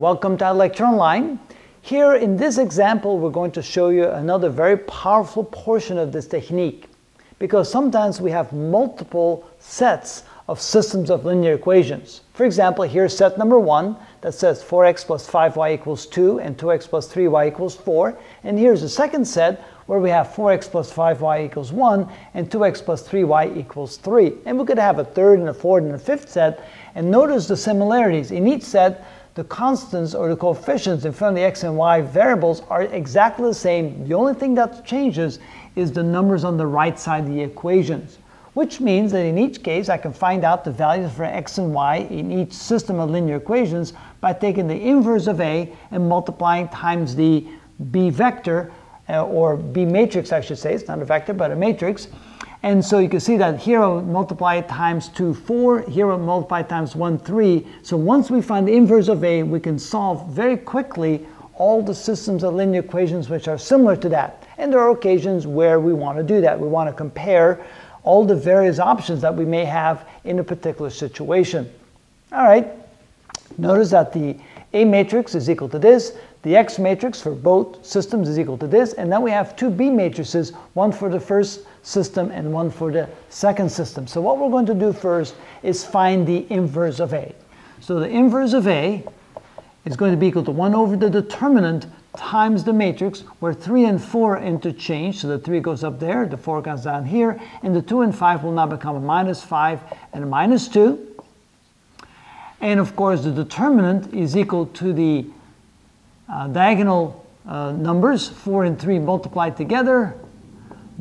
Welcome to Lecture Online. Here in this example we're going to show you another very powerful portion of this technique, because sometimes we have multiple sets of systems of linear equations. For example, here's set number 1 that says 4x plus 5y equals 2 and 2x plus 3y equals 4, and here's the second set where we have 4x plus 5y equals 1 and 2x plus 3y equals 3, and we could have a third and a fourth and a fifth set. And notice the similarities in each set. The constants or the coefficients in front of the x and y variables are exactly the same. The only thing that changes is the numbers on the right side of the equations, which means that in each case I can find out the values for x and y in each system of linear equations by taking the inverse of A and multiplying times the B vector, or B matrix I should say, it's not a vector but a matrix. And so you can see that here I'll multiply times 2, 4, here I'll multiply times 1, 3. So once we find the inverse of A, we can solve very quickly all the systems of linear equations which are similar to that. And there are occasions where we want to do that. We want to compare all the various options that we may have in a particular situation. All right, notice that the A matrix is equal to this. The X matrix for both systems is equal to this, and then we have two B matrices, one for the first system and one for the second system. So what we're going to do first is find the inverse of A. So the inverse of A is going to be equal to 1 over the determinant times the matrix, where 3 and 4 interchange, so the 3 goes up there, the 4 comes down here, and the 2 and 5 will now become a minus 5 and a minus 2. And of course the determinant is equal to the diagonal numbers 4 and 3 multiplied together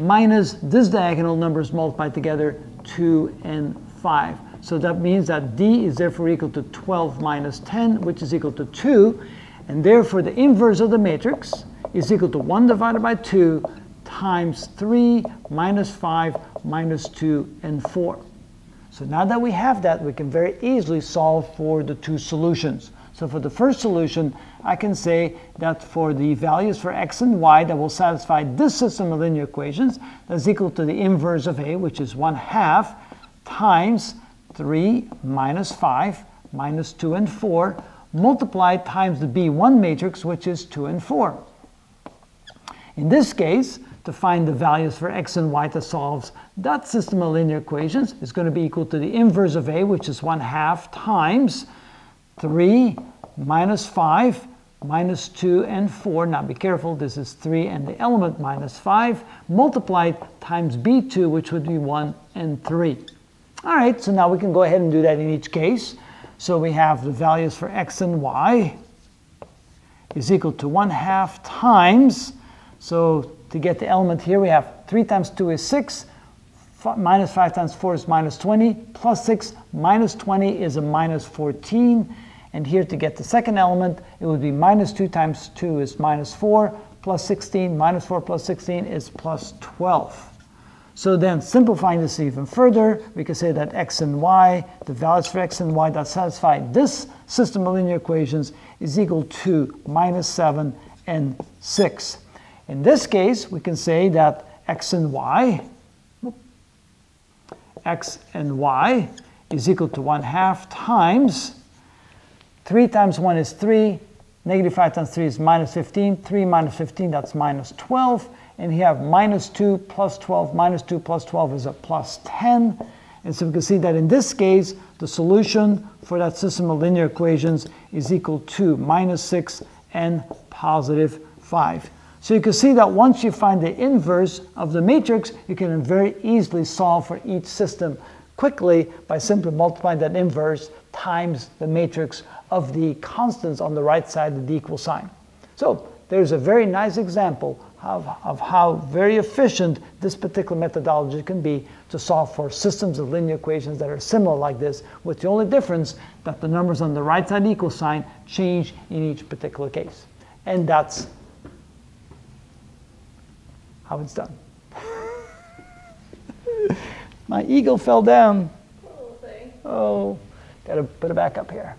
minus this diagonal numbers multiplied together 2 and 5. So that means that D is therefore equal to 12 minus 10, which is equal to 2, and therefore the inverse of the matrix is equal to 1 divided by 2 times 3 minus 5 minus 2 and 4. So now that we have that, we can very easily solve for the two solutions. So for the first solution, I can say that for the values for x and y that will satisfy this system of linear equations, that's equal to the inverse of A, which is 1/2 times 3 minus 5 minus 2 and 4, multiplied times the B1 matrix, which is 2 and 4. In this case, to find the values for x and y that solves that system of linear equations, is going to be equal to the inverse of A, which is 1/2 times 3 minus 5 minus 2 and 4, now be careful, this is 3 and the element minus 5, multiplied times B2, which would be 1 and 3. Alright, so now we can go ahead and do that in each case. So we have the values for x and y is equal to 1/2 times, so to get the element here we have 3 times 2 is 6, minus 5 times 4 is minus 20, plus 6 minus 20 is a minus 14, and here to get the second element it would be minus 2 times 2 is minus 4, plus 16, minus 4 plus 16 is plus 12. So then simplifying this even further, we can say that x and y, the values for x and y that satisfy this system of linear equations is equal to minus 7 and 6. In this case we can say that x and y is equal to 1/2 times 3 times 1 is 3, negative 5 times 3 is minus 15, 3 minus 15 that's minus 12, and here have minus 2 plus 12, minus 2 plus 12 is a plus 10, and so we can see that in this case the solution for that system of linear equations is equal to minus 6 and positive 5. So you can see that once you find the inverse of the matrix, you can very easily solve for each system quickly by simply multiplying that inverse times the matrix of the constants on the right side of the equal sign. So there's a very nice example of how very efficient this particular methodology can be to solve for systems of linear equations that are similar like this, with the only difference that the numbers on the right side of the equal sign change in each particular case. And that's how it's done. My eagle fell down. Oh, gotta put it back up here.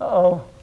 Uh-oh.